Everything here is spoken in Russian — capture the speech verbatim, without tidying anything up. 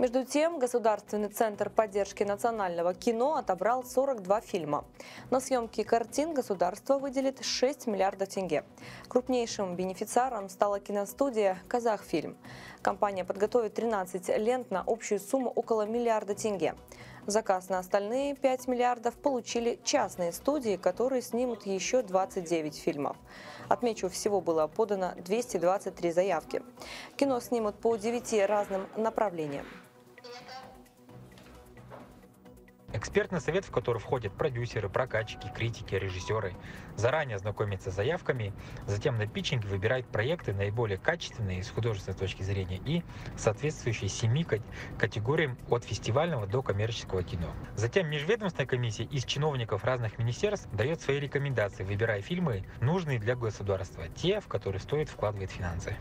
Между тем, Государственный центр поддержки национального кино отобрал сорок два фильма. На съемки картин государство выделит шесть миллиардов тенге. Крупнейшим бенефициаром стала киностудия «Казахфильм». Компания подготовит тринадцать лент на общую сумму около миллиарда тенге. Заказ на остальные пять миллиардов получили частные студии, которые снимут еще двадцать девять фильмов. Отмечу, всего было подано двести двадцать три заявки. Кино снимут по девяти разным направлениям. Экспертный совет, в который входят продюсеры, прокатчики, критики, режиссеры, заранее знакомится с заявками, затем на питчинге выбирает проекты наиболее качественные с художественной точки зрения и соответствующие семи категориям от фестивального до коммерческого кино. Затем межведомственная комиссия из чиновников разных министерств дает свои рекомендации, выбирая фильмы, нужные для государства, те, в которые стоит вкладывать финансы.